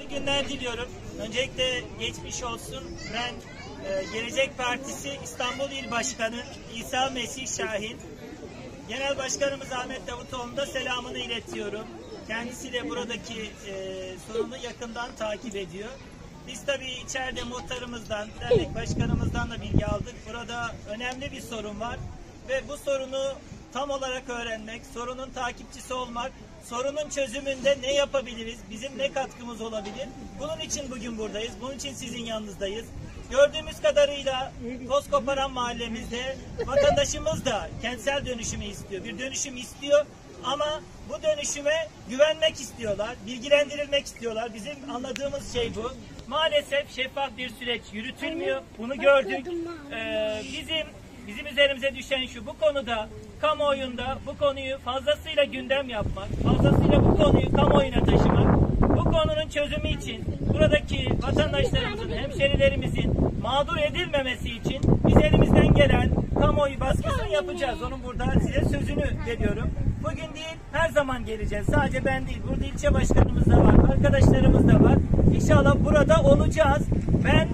İyi günler diliyorum. Öncelikle geçmiş olsun. Ben Gelecek Partisi İstanbul İl Başkanı İsa Mesih Şahin, Genel Başkanımız Ahmet Davutoğlu'na da selamını iletiyorum. Kendisi de buradaki sorunu yakından takip ediyor. Biz tabii içeride muhtarımızdan, dernek başkanımızdan da bilgi aldık. Burada önemli bir sorun var ve bu sorunu tam olarak öğrenmek, sorunun takipçisi olmak, sorunun çözümünde ne yapabiliriz, bizim ne katkımız olabilir? Bunun için bugün buradayız, bunun için sizin yanınızdayız. Gördüğümüz kadarıyla Tozkoparan mahallemizde vatandaşımız da kentsel dönüşümü istiyor, bir dönüşüm istiyor ama bu dönüşüme güvenmek istiyorlar, bilgilendirilmek istiyorlar. Bizim anladığımız şey bu. Maalesef şeffaf bir süreç yürütülmüyor, bunu gördük. Bizim üzerimize düşen şu, bu konuda kamuoyunda bu konuyu fazlasıyla gündem yapmak, fazlasıyla bu konuyu kamuoyuna taşımak, bu konunun çözümü için buradaki vatandaşlarımızın, hemşerilerimizin mağdur edilmemesi için biz elimizden gelen kamuoyu baskısını yapacağız. Onun burada size sözünü veriyorum. Bugün değil, her zaman geleceğiz. Sadece ben değil, burada ilçe başkanımız da var, arkadaşlarımız da var. İnşallah burada olacağız. Ben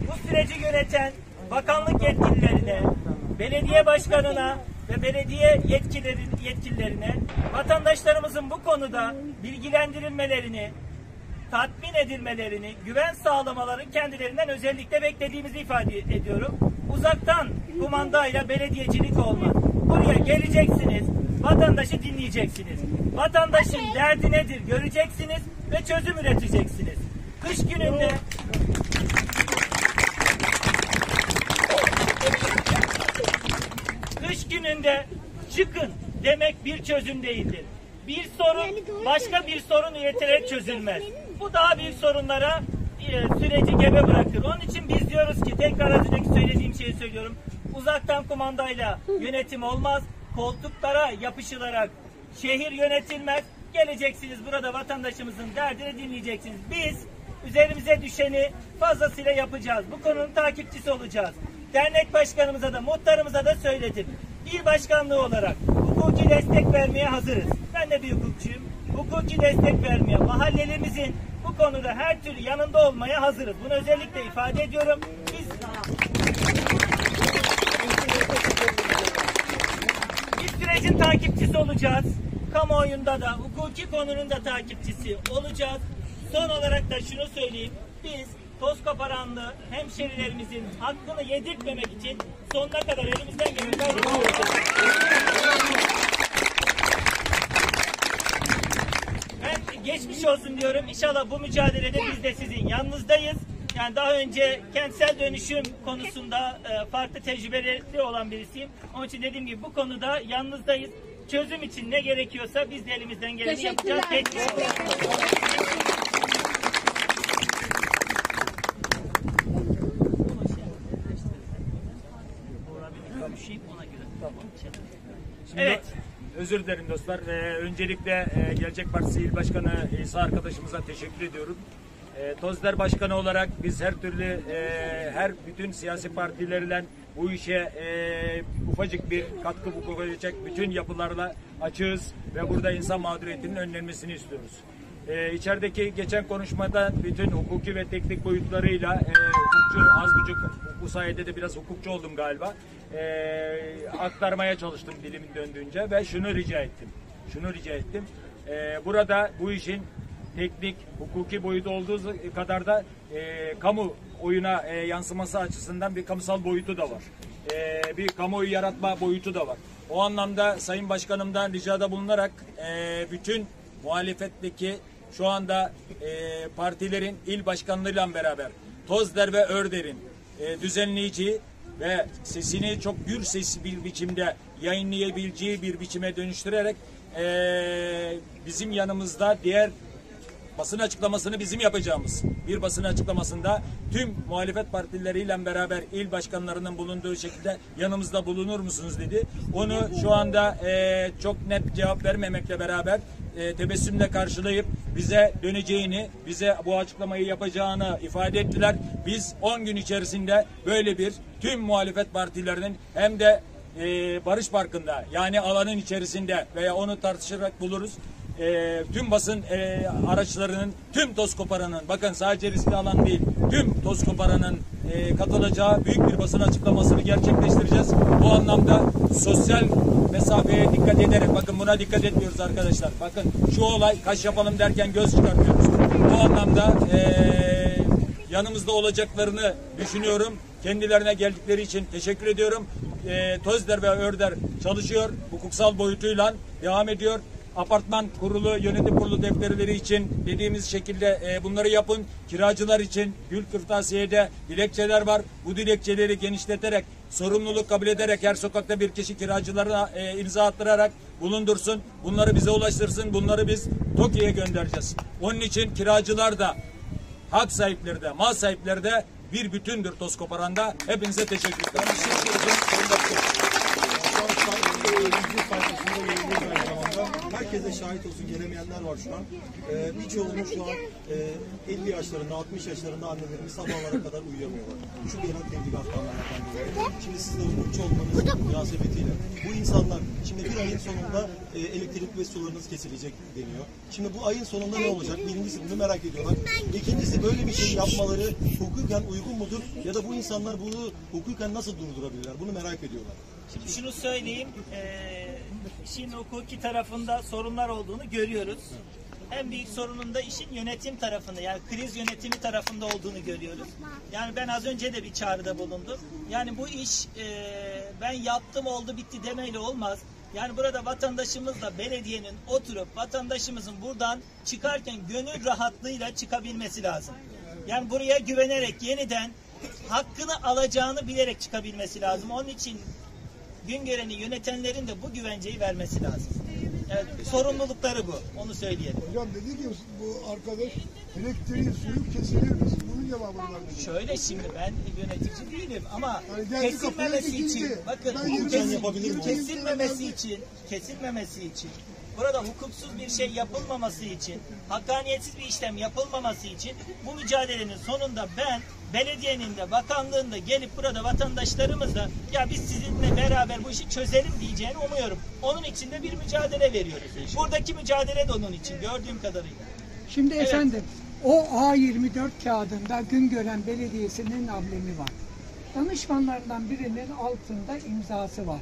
bu süreci yöneten bakanlık yetkililerine, belediye başkanına ve belediye yetkililerine vatandaşlarımızın bu konuda bilgilendirilmelerini, tatmin edilmelerini, güven sağlamaları kendilerinden özellikle beklediğimizi ifade ediyorum. Uzaktan kumandayla belediyecilik olmaz. Buraya geleceksiniz, vatandaşı dinleyeceksiniz. Vatandaşın derdi nedir göreceksiniz ve çözüm üreteceksiniz. Kış gününde çıkın demek bir çözüm değildir. Bir sorun başka bir sorun üreterek çözülmez. Bu daha büyük sorunlara süreci gebe bırakır. Onun için biz diyoruz ki, tekrar az önceki söylediğim şeyi söylüyorum. Uzaktan kumandayla yönetim olmaz. Koltuklara yapışılarak şehir yönetilmez. Geleceksiniz, burada vatandaşımızın derdini dinleyeceksiniz. Biz üzerimize düşeni fazlasıyla yapacağız. Bu konunun takipçisi olacağız. Dernek başkanımıza da, muhtarımıza da söyledim. İl başkanlığı olarak hukuki destek vermeye hazırız. Ben de bir hukukçuyum. Hukuki destek vermeye, mahallelerimizin bu konuda her türlü yanında olmaya hazırız. Bunu özellikle ifade ediyorum. Biz sürecin takipçisi olacağız. Kamuoyunda da, hukuki konunun da takipçisi olacağız. Son olarak da şunu söyleyeyim. Biz Tozkoparanlı hemşerilerimizin hakkını yedirtmemek için sonuna kadar elimizden geleni yapacağız. Ben geçmiş olsun diyorum. İnşallah bu mücadelede biz de sizin yanınızdayız. Yani daha önce kentsel dönüşüm konusunda farklı tecrübeleri olan birisiyim. Onun için dediğim gibi bu konuda yanınızdayız. Çözüm için ne gerekiyorsa biz de elimizden geleni yapacağız. Şimdi evet. Özür dilerim dostlar. Öncelikle Gelecek Partisi İl Başkanı İsa arkadaşımıza teşekkür ediyorum. Tozder Başkanı olarak biz her türlü, bütün siyasi partilerle bu işe ufacık bir katkı bulacak bütün yapılarla açığız ve burada insan mağduriyetinin önlenmesini istiyoruz. İçerideki geçen konuşmada bütün hukuki ve teknik boyutlarıyla hukukçu az buçuk, bu sayede de biraz hukukçu oldum galiba, aktarmaya çalıştım dilimin döndüğünce ve şunu rica ettim. Burada bu işin teknik, hukuki boyutu olduğu kadar da kamuoyuna yansıması açısından bir kamusal boyutu da var. Bir kamuoyu yaratma boyutu da var. O anlamda Sayın Başkanım'dan ricada bulunarak bütün muhalefetteki şu anda partilerin il başkanlarıyla beraber Tozder ve Örder'in düzenleyici ve sesini çok gür sesli bir biçimde yayınlayabileceği bir biçime dönüştürerek bizim yanımızda diğer basın açıklamasını bizim yapacağımız bir basın açıklamasında tüm muhalefet partileriyle beraber il başkanlarının bulunduğu şekilde yanımızda bulunur musunuz dedi. Onu şu anda çok net cevap vermemekle beraber tebessümle karşılayıp bize döneceğini, bize bu açıklamayı yapacağını ifade ettiler. Biz 10 gün içerisinde böyle bir tüm muhalefet partilerinin hem de Barış Parkı'nda, yani alanın içerisinde veya onu tartışarak buluruz. tüm basın araçlarının, tüm Tozkoparan'ın, bakın sadece riskli alan değil, tüm Tozkoparan'ın katılacağı büyük bir basın açıklamasını gerçekleştireceğiz. Bu anlamda sosyal mesafeye dikkat ederek, bakın buna dikkat etmiyoruz arkadaşlar. Bakın şu olay, kaş yapalım derken göz çıkartıyoruz. Bu anlamda yanımızda olacaklarını düşünüyorum. Kendilerine geldikleri için teşekkür ediyorum. Tozder ve Örder çalışıyor. Hukuksal boyutuyla devam ediyor. Apartman kurulu, yönetim kurulu defterleri için dediğimiz şekilde bunları yapın. Kiracılar için Gül Kırtasiye'de dilekçeler var. Bu dilekçeleri genişleterek, sorumluluk kabul ederek her sokakta bir kişi kiracılarına imza attırarak bulundursun. Bunları bize ulaştırsın. Bunları biz TOKİ'ye göndereceğiz. Onun için kiracılar da, hak sahipleri de, mal sahipleri de bir bütündür Tozkoparan'da. Hepinize teşekkür ederim. Herkese şahit olsun, gelemeyenler var şu an. Birçoğunun şu an 50 yaşlarında, 60 yaşlarında annelerimiz sabahlara kadar uyuyamıyorlar. Şu genel tebligatlarla yapan. Şimdi siz de hukukçu olmanız münasebetiyle. Bu insanlar şimdi bir ayın sonunda elektrik ve sularınız kesilecek deniyor. Şimdi bu ayın sonunda ne olacak? Birincisi bunu merak ediyorlar. İkincisi böyle bir şey yapmaları hukuken uygun mudur? Ya da bu insanlar bunu hukuken nasıl durdurabilirler? Bunu merak ediyorlar. Şimdi şunu söyleyeyim. İşin hukuki tarafında sorunlar olduğunu görüyoruz. En büyük sorunun da işin yönetim tarafında, yani kriz yönetimi tarafında olduğunu görüyoruz. Yani ben az önce de bir çağrıda bulundum. Yani bu iş ben yaptım oldu bitti demeyle olmaz. Yani burada vatandaşımızla belediyenin oturup vatandaşımızın buradan çıkarken gönül rahatlığıyla çıkabilmesi lazım. Yani buraya güvenerek, yeniden hakkını alacağını bilerek çıkabilmesi lazım. Onun için Güngören'i yönetenlerin de bu güvenceyi vermesi lazım. Evet, sorumlulukları bu. Onu söyleyelim. Hocam dedi ki bu arkadaş elektriği, suyu kesiliyoruz. Bunun cevabını vermedi. Şöyle, şimdi ben yönetici değilim ama yani kesilmemesi için, bakın kesilmemesi için, burada hukuksuz bir şey yapılmaması için, hakkaniyetsiz bir işlem yapılmaması için bu mücadelenin sonunda ben belediyenin de bakanlığın da gelip burada vatandaşlarımızla ya biz sizinle beraber bu işi çözelim diyeceğini umuyorum. Onun için de bir mücadele veriyoruz. Buradaki mücadele de onun için, gördüğüm kadarıyla. Şimdi evet. Efendim, o A24 kağıdında Güngören Belediyesi'nin amblemi var. Danışmanlarından birinin altında imzası var.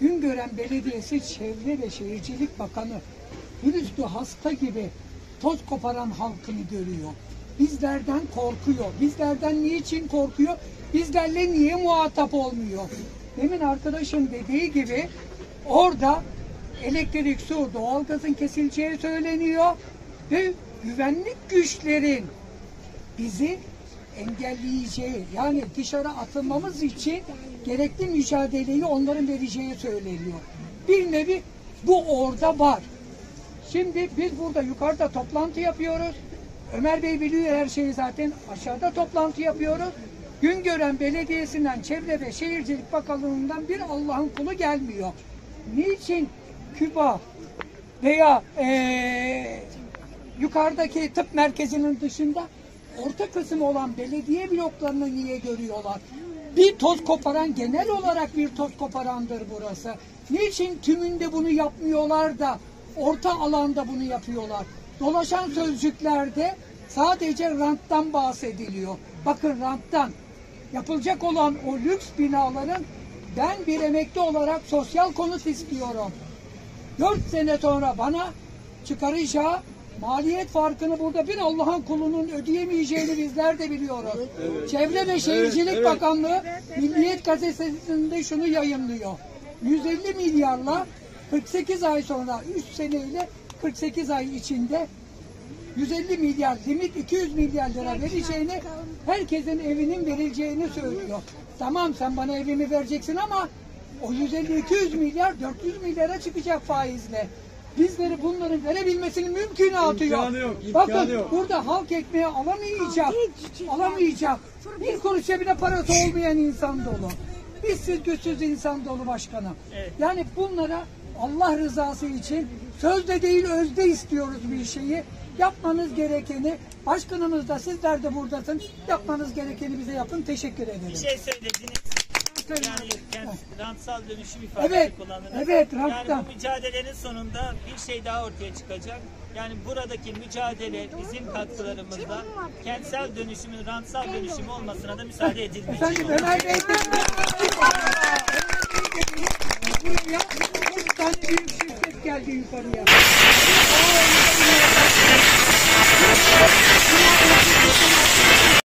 Güngören Belediyesi Çevre ve Şehircilik Bakanı virüslü hasta gibi Tozkoparan halkını görüyor. Bizlerden korkuyor. Bizlerden niçin korkuyor? Bizlerle niye muhatap olmuyor? Demin arkadaşım dediği gibi orada elektrik, su, doğalgazın kesileceği söyleniyor ve güvenlik güçlerin bizi engelleyeceği, yani dışarı atılmamız için gerekli mücadeleyi onların vereceği söyleniyor. Bir nevi bu orada var. Şimdi biz burada yukarıda toplantı yapıyoruz. Ömer Bey biliyor her şeyi zaten. Aşağıda toplantı yapıyoruz. Güngören Belediyesi'nden, Çevre ve Şehircilik Bakanlığı'ndan bir Allah'ın kulu gelmiyor. Niçin Küba veya yukarıdaki tıp merkezinin dışında orta kısım olan belediye bloklarını niye görüyorlar? Bir Tozkoparan, genel olarak bir Tozkoparan'dır burası. Niçin tümünde bunu yapmıyorlar da orta alanda bunu yapıyorlar? Dolaşan sözcüklerde sadece ranttan bahsediliyor. Bakın ranttan. Yapılacak olan o lüks binaların, ben bir emekli olarak sosyal konut istiyorum. 4 sene sonra bana çıkaracağı maliyet farkını burada bir Allah'ın kulunun ödeyemeyeceğini bizler de biliyoruz. Evet. Çevre ve Şehircilik Bakanlığı Milliyet Gazetesi'nde şunu yayınlıyor. 150 milyarla 48 ay sonra, 3 seneyle 48 ay içinde 150 milyar limit, 200 milyar lira vereceğini, herkesin evinin verileceğini söylüyor. Tamam, sen bana evimi vereceksin ama o 150-200 milyar 400 milyara çıkacak faizle. Bizleri bunların verebilmesinin mümkünatı yok. Bakın yok. Burada halk ekmeği alamayacak. Bir kuruş cebine parası olmayan insan dolu. Bizsiz güçsüz insan dolu başkanım. Evet. Yani bunlara Allah rızası için sözde değil özde istiyoruz bir şeyi. Yapmanız gerekeni, başkanımız da sizler de buradasın. Yapmanız gerekeni bize yapın. Teşekkür ederim. Bir şey söylediniz. Yani rantsal dönüşüm ifadesi kullandınız. Evet, yani bu mücadelenin sonunda bir şey daha ortaya çıkacak. Yani buradaki mücadele bizim katkılarımızla kentsel dönüşümün rantsal dönüşümü olmasına da müsaade edilmeyecek. Efendim Ömer Bey buraya 10 tane büyük şirket geldi yukarıya.